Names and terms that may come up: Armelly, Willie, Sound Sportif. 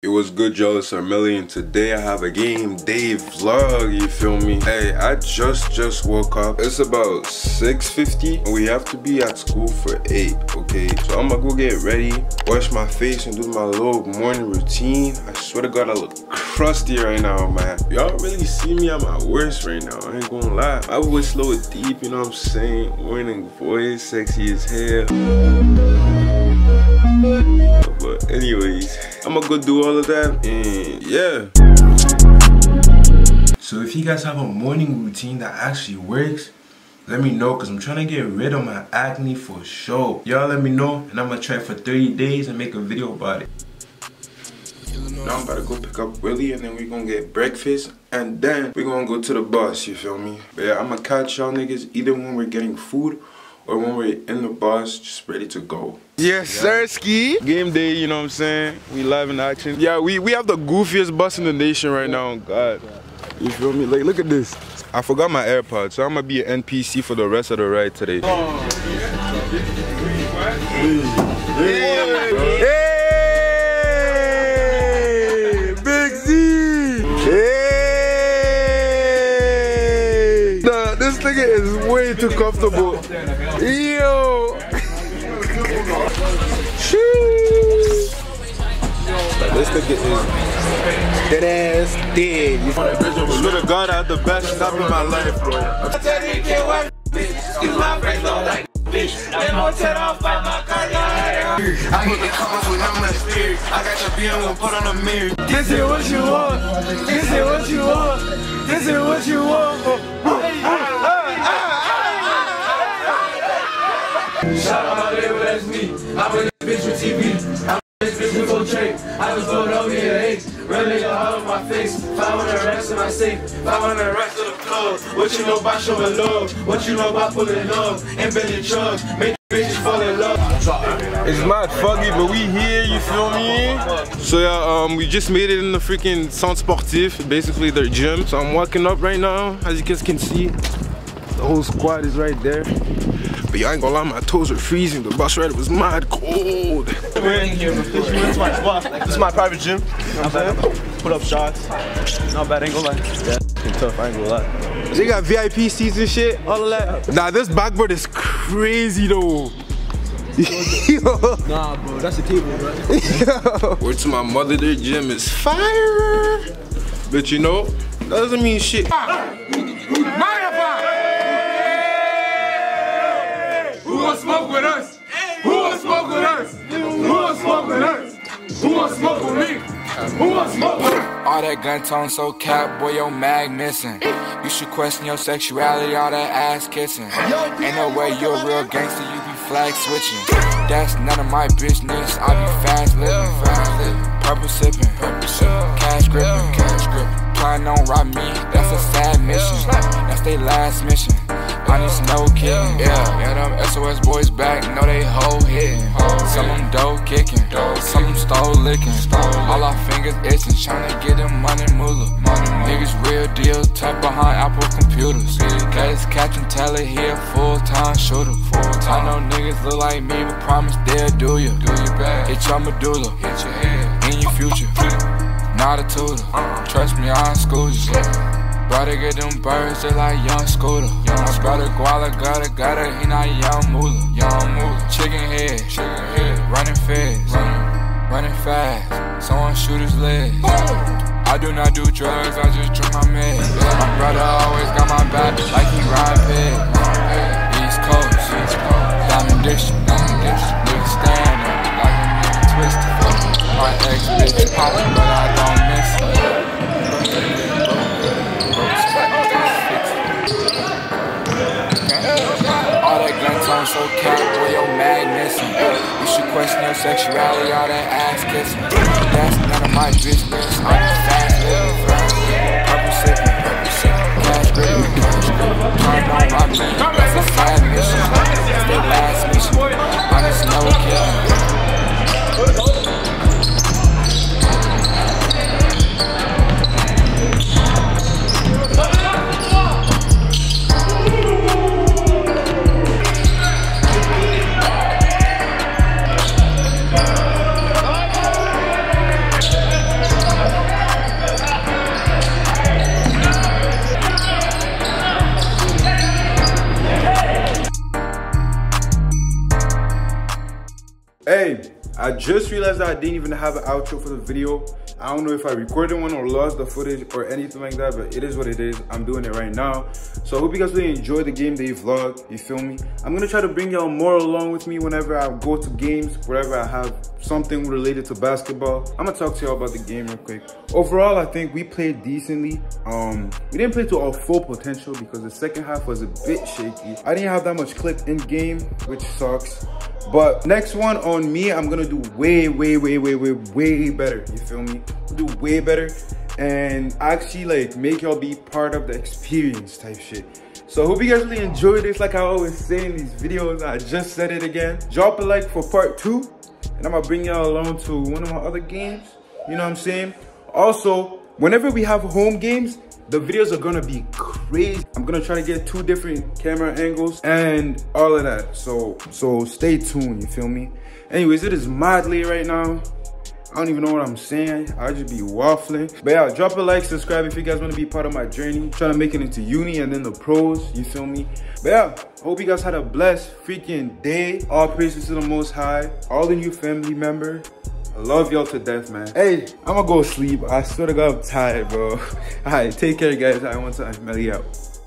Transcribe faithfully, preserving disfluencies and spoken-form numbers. It was good, y'all. It's Armelly, and today I have a game day vlog, you feel me? Hey, I just just woke up. It's about six fifty and we have to be at school for eight, okay? So I'm gonna go get ready, wash my face, and do my little morning routine. I swear to God, I look crusty right now, man. Y'all really see me at my worst right now, I ain't gonna lie. My voice low deep, you know what I'm saying? Warning voice, sexy as hell. But anyways, I'm gonna go do all of that and yeah. So if you guys have a morning routine that actually works, let me know, because I'm trying to get rid of my acne for sure. Y'all let me know and I'm gonna try for thirty days and make a video about it. Now I'm about to go pick up Willie and then we're gonna get breakfast and then we're gonna go to the bus, you feel me? But yeah, I'm gonna catch y'all niggas either when we're getting food or when we're in the bus, just ready to go. Yes, yeah. Sir, ski. Game day, you know what I'm saying? We live in action. Yeah, we, we have the goofiest bus in the nation right now, God. You feel me? Like, look at this. I forgot my AirPods, so I'm gonna be an N P C for the rest of the ride today. Oh. Hey, Big Z! Hey! Nah, this nigga is way too comfortable. Yo! Sheesh! Like, this nigga is dead ass dead. You swear to God, I had the best stop in my life, bro. I tell you, can't wipe bitch. Cause my friends don't like bitch. They won't set off by my car. I get the comments when I'm in the spirit. I got your beer, I'm gonna put on a mirror. This is what you want. This is what you want. This is what you want. Shout out my label, that's me. I'm in this bitch with T V. I'm in this bitch with old Drake. I was going over here at eight. Running a hole in my face. five hundred racks in my safe. five hundred racks on the floor. What you know about showing love? What you know about pulling up? And belly drugs. Make bitches fall in love. It's mad foggy, but we here, you feel me? So yeah, um, we just made it in the freaking Sound Sportif, basically their gym. So I'm walking up right now, as you guys can see. The whole squad is right there. But yeah, I ain't gonna lie, my toes were freezing. The bus ride was mad cold. We're in here, this is my spot. This is my private gym. You know what I'm saying? Put up shots. Not bad, I ain't gonna lie. Yeah, it's tough, I ain't gonna lie. They got V I P seats and shit, all of that. Nah, this backboard is crazy though. Nah, bro, that's the table, bro. Word to my mother, their gym is fire. But you know, that doesn't mean shit. Who wants smoke with us? Who wants smoke with us? Who wants smoke with us? Who wants smoke with me? Who wants smoke with us? All that gun tone, so cap, boy, your mag missing. You should question your sexuality, all that ass kissing. Ain't no way you're a real gangster, you be flag switching. That's none of my business, I be fast living, fast living. Purple sipping, purple sipping, cash gripping, cash gripping. Plan on rob me, that's a sad mission. That's their last mission. I need snow kicking, yeah. Yeah, them S O S boys back, know they hoe hitting. Some them dough kicking, some them stole licking. All our fingers itching, tryna get them money moolah. Niggas real deal, tucked behind Apple computers. Cats catching Taylor here, full time shooter. I know niggas look like me, but promise they'll do ya. Hit your medulla, hit your head in your future. Not a tutor, trust me, I ain't schooled you. Brother get them birds, they like young Scooter. Young brother Guala gotta gotta, he not young moolah. Young moolah, chicken head, chicken head, running fast, running, running fast. Someone shoot his leg. I do not do drugs, I just drink my meds. My brother always got my back, like he ride pig. East Coast, East Coast, Diamond District, Diamond District. Niggas standing like a nigga twisted. My ex bitch poppin', but I don't miss it. So cat, boy, your mag missing. You should question your sexuality, all that ass kissing. That's none of my business. I'm a fast living, fast living. Purple sipping, purple sipping. Cash gripping, cash gripping. Turn on my man, that's a sad mission. That's their last mission. I'm a snow killer. I just realized that I didn't even have an outro for the video. I don't know if I recorded one or lost the footage or anything like that, but it is what it is. I'm doing it right now. So I hope you guys really enjoy the game day vlog, you feel me? I'm gonna try to bring y'all more along with me whenever I go to games, wherever I have something related to basketball. I'm gonna talk to y'all about the game real quick. Overall, I think we played decently. Um, we didn't play to our full potential because the second half was a bit shaky. I didn't have that much clip in game, which sucks. But next one on me, I'm gonna do way, way, way, way, way, way better. You feel me? Do way better and actually like make y'all be part of the experience type shit. So I hope you guys really enjoy this. Like I always say in these videos, I just said it again. Drop a like for part two, and I'm gonna bring y'all along to one of my other games. You know what I'm saying? Also, whenever we have home games, the videos are gonna be crazy. I'm gonna try to get two different camera angles and all of that. So, so stay tuned, you feel me? Anyways, it is mad late right now. I don't even know what I'm saying. I just be waffling. But yeah, drop a like, subscribe if you guys want to be part of my journey. I'm trying to make it into uni and then the pros, you feel me? But yeah, hope you guys had a blessed freaking day. All praises to the Most High. All the new family members. I love y'all to death, man. Hey, I'm gonna go sleep. I swear to God, I'm tired, bro. All right, take care, guys. I want to Armelly out.